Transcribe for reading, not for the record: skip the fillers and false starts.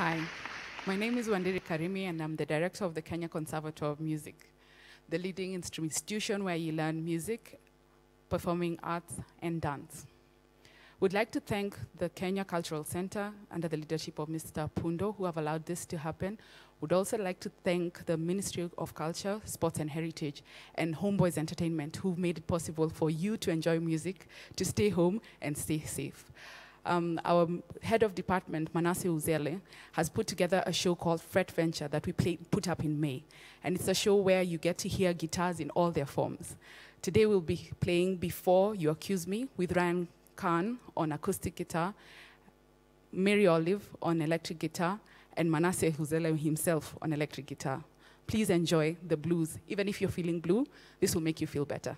Hi, my name is Wanderi Karimi, and I'm the director of the Kenya Conservatoire of Music, the leading institution where you learn music, performing arts, and dance. We'd like to thank the Kenya Cultural Center under the leadership of Mr. Pundo, who have allowed this to happen. We'd also like to thank the Ministry of Culture, Sports and Heritage, and Homeboys Entertainment, who made it possible for you to enjoy music, to stay home, and stay safe. Our head of department, Manasseh Uzele, has put together a show called Fret Venture that we put up in May. And it's a show where you get to hear guitars in all their forms. Today we'll be playing Before You Accuse Me with Ryan Khan on acoustic guitar, Mary Olive on electric guitar, and Manasseh Uzele himself on electric guitar. Please enjoy the blues. Even if you're feeling blue, this will make you feel better.